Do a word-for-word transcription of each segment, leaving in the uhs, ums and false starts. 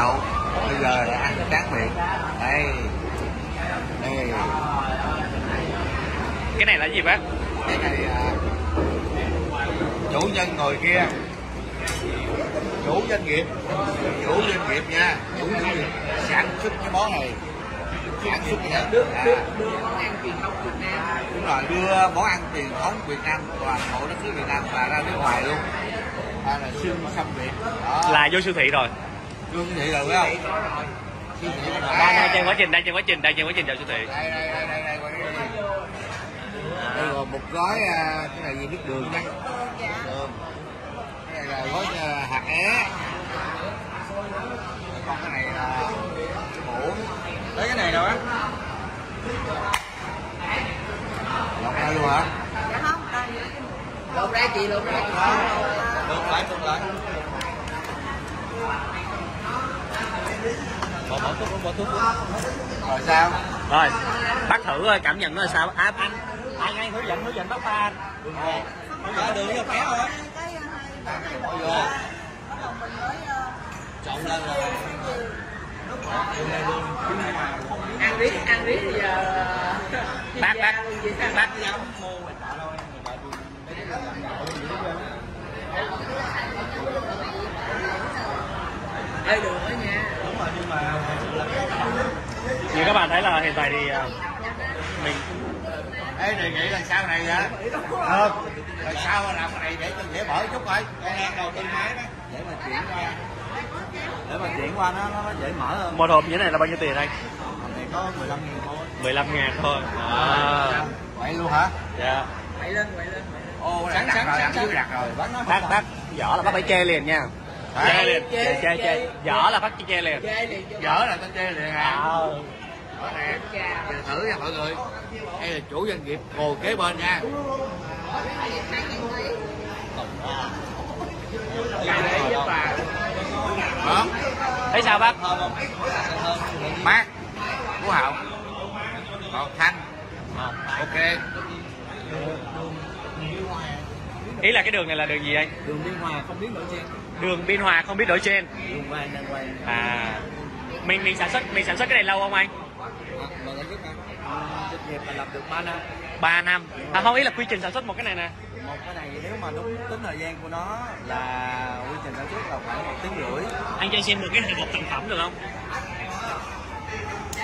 nhậu, bây giờ là ăn tráng miệng. Đây. Đây. Cái này là gì bác? Cái này là chủ nhân ngồi kia. Chủ doanh nghiệp, chủ doanh nghiệp nha, chủ doanh nghiệp sản xuất cái món này. Sản xuất cái nước đưa món ăn truyền thống Việt Nam. Đúng rồi, đưa món ăn truyền thống Việt Nam toàn bộ đất nước Việt Nam và ra nước ngoài luôn. Đây là Sương Sông Việt. Đó. Là vô siêu thị rồi. Vô siêu thị rồi phải không? Siêu thị rồi. Đang đang trên quá trình, đang trên quá trình, đang trên quá trình vào siêu thị. Đây đây đây đây đây. Đây rồi một gói cái này gì nước đường nha. Đường. Cái này là gói hạt é. Còn cái này là hủ. Tới cái này đâu á? Lột ra luôn hả? Dạ không, lột ra chị, lột ra chị. Lột lại, lột lại. Bỏ bỏ thuốc, bỏ thuốc. Rồi sao? Rồi, bác thử cảm nhận nó là sao? Áp anh, anh anh hướng dẫn, hướng dẫn bác ba anh. Đường vô kéo thôi. Bỏ vô. Trộn lên rồi. Ăn riết, ăn riết thì giờ bác bác bác được đó nha. Đúng rồi, nhưng mà như các bạn thấy là hiện tại thì mình ấy đề nghị là sau này hả? Ờ. Rồi sau làm cái này để để mở chút coi. Cái đầu tiên máy đó để mà chuyển qua. Để mà chuyển qua nó, nó dễ mở hơn. Một hộp như thế này là bao nhiêu tiền anh? Hôm nay có mười lăm nghìn thôi. mười lăm nghìn thôi. À. Quậy luôn hả? Dạ. Quậy lên, quậy lên. Ô, sẵn sẵn sẵn sẵn đặt rồi. Bác bác vỏ là bác phải che liền nha. Che liền, che che che. Vỏ là bác che liền. Vỏ là tên che liền à. Đó nè. Giờ thử nha mọi người. Đây là chủ doanh nghiệp ngồi kế bên nha. Đó. Thấy sao bác? Mát, Phú Hậu, một thanh, ok. Ý là cái đường này là đường gì anh? Đường Biên Hòa không biết đổi trên. Đường Biên Hòa không biết đổi trên. À, mình mình sản xuất mình sản xuất cái này lâu không anh? Làm được ba năm. ba năm. À không, ý là quy trình sản xuất một cái này nè. Một cái này nếu mà đúng tính thời gian của nó là quy trình sản xuất là khoảng một tiếng rưỡi. Anh cho anh xem được cái hộp sản phẩm được không?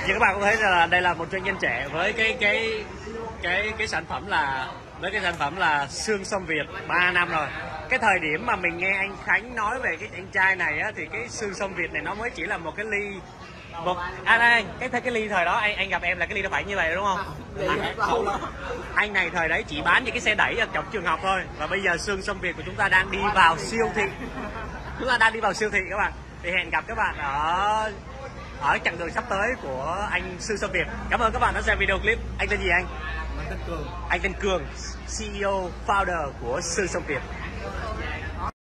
Như các bạn có thấy là đây là một doanh nhân trẻ với cái cái cái cái sản phẩm là với cái sản phẩm là Sương Sông Việt ba năm rồi. Cái thời điểm mà mình nghe anh Khánh nói về cái anh trai này á, thì cái Sương Sông Việt này nó mới chỉ là một cái ly. Một, anh à, cái cái ly thời đó anh anh gặp em là cái ly nó phải như vậy đúng không? À, anh này thời đấy chỉ bán những cái xe đẩy ở trong trường học thôi, và bây giờ Sương Sông Việt của chúng ta đang đi vào siêu thị, chúng ta đang đi vào siêu thị các bạn. Thì hẹn gặp các bạn ở ở chặng đường sắp tới của anh Sương Sông Việt. Cảm ơn các bạn đã xem video clip. Anh tên gì anh? Anh tên Cường. Anh tên Cường, xê e ô founder của Sương Sông Việt.